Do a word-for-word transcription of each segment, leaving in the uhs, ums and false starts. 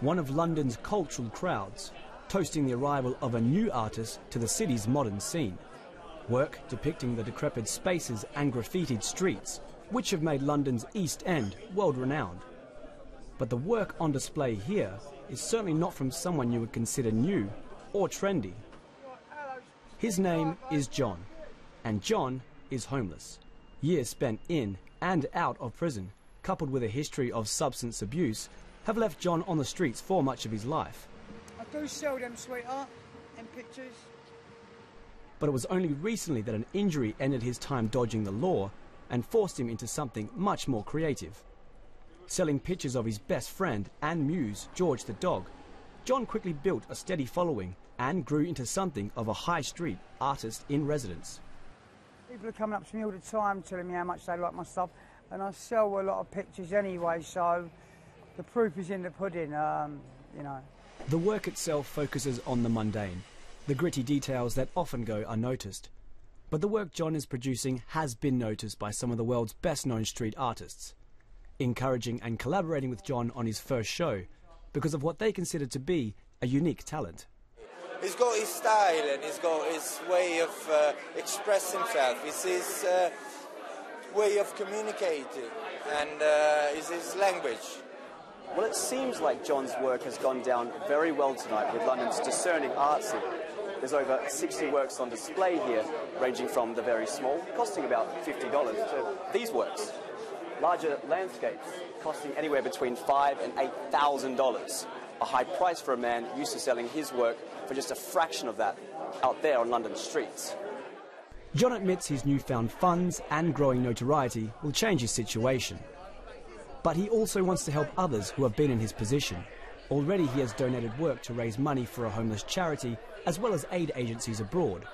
one of London's cultural crowds, toasting the arrival of a new artist to the city's modern scene. Work depicting the decrepit spaces and graffitied streets, which have made London's East End world-renowned. But the work on display here is certainly not from someone you would consider new or trendy. His name is John, and John is homeless. Years spent in and out of prison, coupled with a history of substance abuse, have left John on the streets for much of his life. I do sell them, sweetheart, and pictures. But it was only recently that an injury ended his time dodging the law and forced him into something much more creative. Selling pictures of his best friend and muse, George the dog, John quickly built a steady following and grew into something of a high street artist in residence. People are coming up to me all the time telling me how much they like my stuff, and I sell a lot of pictures anyway, so the proof is in the pudding, um, you know. The work itself focuses on the mundane, the gritty details that often go unnoticed. But the work John is producing has been noticed by some of the world's best-known street artists, encouraging and collaborating with John on his first show because of what they consider to be a unique talent. He's got his style and he's got his way of uh, expressing himself. It's his uh, way of communicating and uh, it's his language. Well, it seems like John's work has gone down very well tonight with London's discerning art scene. There's over sixty works on display here, ranging from the very small, costing about fifty dollars, to these works. Larger landscapes, costing anywhere between five thousand dollars and eight thousand dollars. A high price for a man used to selling his work for just a fraction of that out there on London streets. John admits his newfound funds and growing notoriety will change his situation. But he also wants to help others who have been in his position. Already he has donated work to raise money for a homeless charity as well as aid agencies abroad.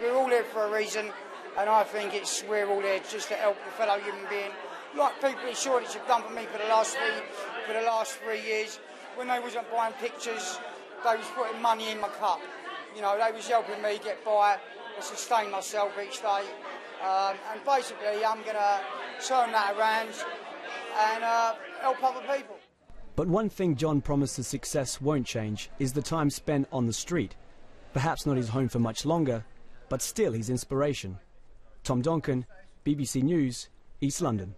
We're all here for a reason, and I think it's we're all here just to help the fellow human being. Like people in Shoreditch have done for me for the last three, for the last three years. When they wasn't buying pictures, they was putting money in my cup. You know, they was helping me get by and sustain myself each day. Um, and basically, I'm going to turn that around and uh, help other people. But one thing John promises success won't change is the time spent on the street. Perhaps not his home for much longer, but still his inspiration. Tom Donkin, B B C News, East London.